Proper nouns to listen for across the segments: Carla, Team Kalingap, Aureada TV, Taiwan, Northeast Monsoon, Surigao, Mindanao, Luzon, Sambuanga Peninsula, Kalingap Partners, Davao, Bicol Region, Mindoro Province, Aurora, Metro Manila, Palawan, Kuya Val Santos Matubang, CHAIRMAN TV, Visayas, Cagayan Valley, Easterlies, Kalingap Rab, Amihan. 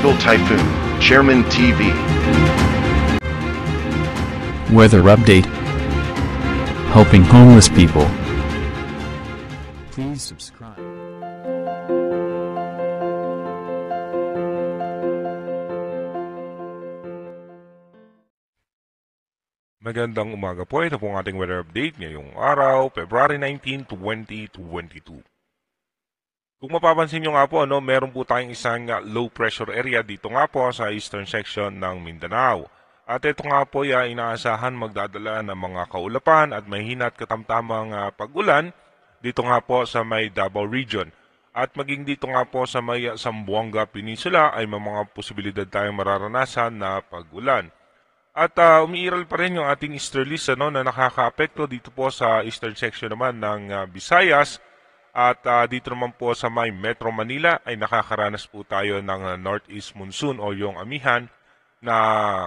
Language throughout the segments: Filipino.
Global Typhoon, Chairman TV. Weather update. Helping homeless people. Please subscribe. Magandang umaga po. Ito po ang ating weather update ngayong araw, February 19, 2022. Kung mapapansin nyo nga po, meron po tayong isang low pressure area dito nga po sa eastern section ng Mindanao. At ito nga po ay inaasahan magdadala ng mga kaulapan at mahina at katamtamang pag-ulan dito nga po sa may Davao Region. At maging dito nga po sa may Sambuanga Peninsula ay mga posibilidad tayong mararanasan na pag-ulan. At umiiral pa rin yung ating easterlies na nakakaapekto dito po sa eastern section naman ng Visayas. At dito naman po sa may Metro Manila ay nakakaranas po tayo ng northeast monsoon o yung Amihan na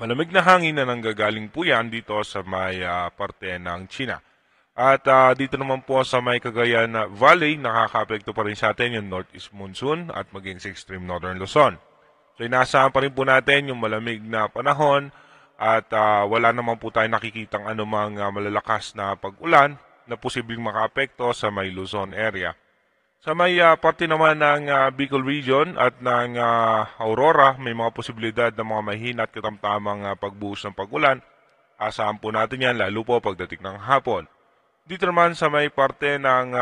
malamig na hangin na nanggagaling po yan dito sa may parte ng China. At dito naman po sa may Cagayan Valley, nakakaapekto pa rin sa atin yung northeast monsoon at maging sa extreme northern Luzon. So inaasahan pa rin po natin yung malamig na panahon at wala naman po tayo nakikitang anumang malalakas na pag-ulan na posibleng makaapekto sa may Luzon area. Sa may parte naman ng Bicol Region at ng Aurora, may mga posibilidad ng mga mahina at katamtamang pagbuhos ng pag-ulan. Asahan po natin yan, lalo po pagdating ng hapon. Dito naman sa may parte ng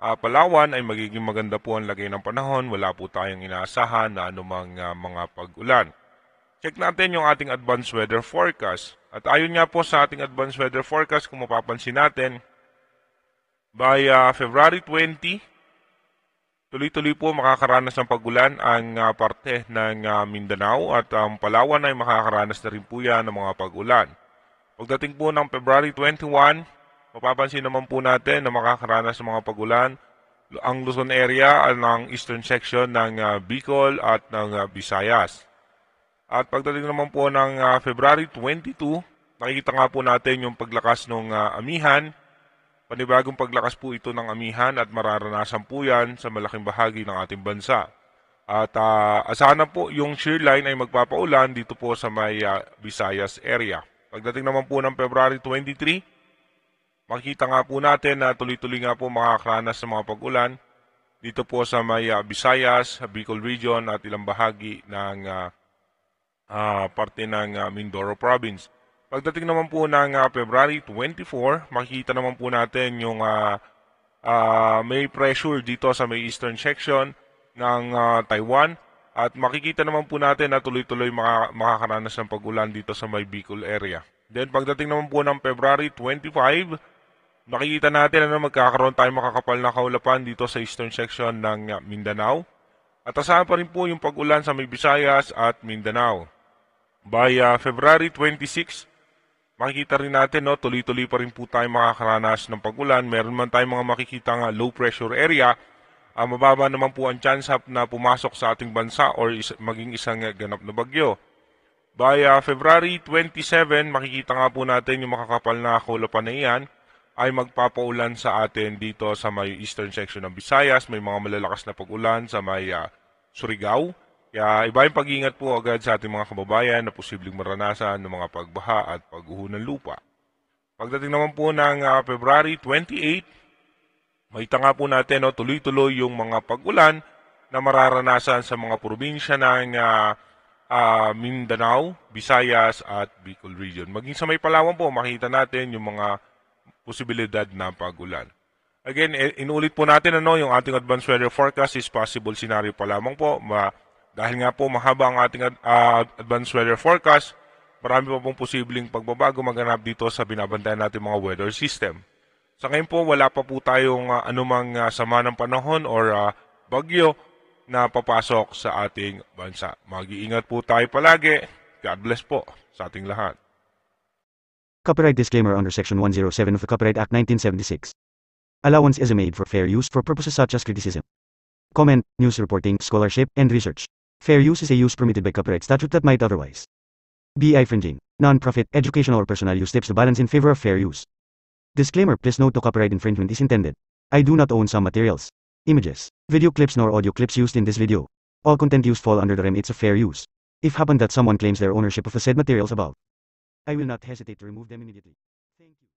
Palawan ay magiging maganda po ang lagay ng panahon. Wala po tayong inaasahan na anumang mga pag-ulan. Check natin yung ating advanced weather forecast. At ayon nga po sa ating advanced weather forecast, kung mapapansin natin, by February 20, tuloy-tuloy po makakaranas ng pag-ulan ang parte ng Mindanao at ang Palawan ay makakaranas na rin po yan ng mga pag-ulan. Pagdating po ng February 21, mapapansin naman po natin na makakaranas ng mga pag-ulan ang Luzon area at ang eastern section ng Bicol at ng Visayas. At pagdating naman po ng February 22, nakikita nga po natin yung paglakas ng Amihan. Panibagong paglakas po ito ng Amihan at mararanasan po yan sa malaking bahagi ng ating bansa. At asahan na po yung shear line ay magpapaulan dito po sa may Visayas area. Pagdating naman po ng February 23, makikita nga po natin na tuloy-tuloy nga po makakaranas ng mga pag-ulan dito po sa may Visayas, Bicol Region at ilang bahagi ng parte ng Mindoro Province. Pagdating naman po ng February 24, makikita naman po natin yung may pressure dito sa may eastern section ng Taiwan at makikita naman po natin na tuloy-tuloy makakaranas ng pag-ulan dito sa may Bicol area. Then pagdating naman po ng February 25, makikita natin na magkakaroon tayong makakapal na kaulapan dito sa eastern section ng Mindanao. At asahan pa rin po yung pag-ulan sa may Visayas at Mindanao. By February 26, makikita rin natin, tuloy-tuloy pa rin po tayo makakaranas ng pag-ulan. Meron man tayong mga makikita nga low pressure area. Mababa naman po ang chance na pumasok sa ating bansa or maging isang ganap na bagyo. By February 27, makikita nga po natin yung makakapal na kaulapan na iyan ay magpapaulan sa atin dito sa may eastern section ng Visayas. May mga malalakas na pag-ulan sa may Surigao. Kaya iba yung pag-iingat po agad sa ating mga kababayan na posibleng maranasan ng mga pagbaha at pagguho ng lupa. Pagdating naman po ng February 28, makita nga po natin tuloy-tuloy yung mga pag-ulan na mararanasan sa mga probinsya ng Mindanao, Visayas at Bicol Region. Maging sa may Palawan po, makita natin yung mga posibilidad na pag-ulan. Again, inulit po natin yung ating advanced weather forecast is possible scenario pa lamang po. Dahil nga po mahaba ang ating advanced weather forecast, marami pa pong posibleng pagbabago maganap dito sa binabantayan natin mga weather system. Sa ngayon po, wala pa po tayong anumang sama ng panahon or bagyo na papasok sa ating bansa. Mag-iingat po tayo palagi. God bless po sa ating lahat. Copyright disclaimer under Section 107 of the Copyright Act 1976. Allowance is made for fair use for purposes such as criticism, comment, news reporting, scholarship, and research. Fair use is a use permitted by copyright statute that might otherwise be infringing. Non-profit, educational, or personal use tips the balance in favor of fair use. Disclaimer: please note no copyright infringement is intended. I do not own some materials, images, video clips, nor audio clips used in this video. All content used fall under the remits of fair use. If happen that someone claims their ownership of the said materials above, I will not hesitate to remove them immediately. Thank you.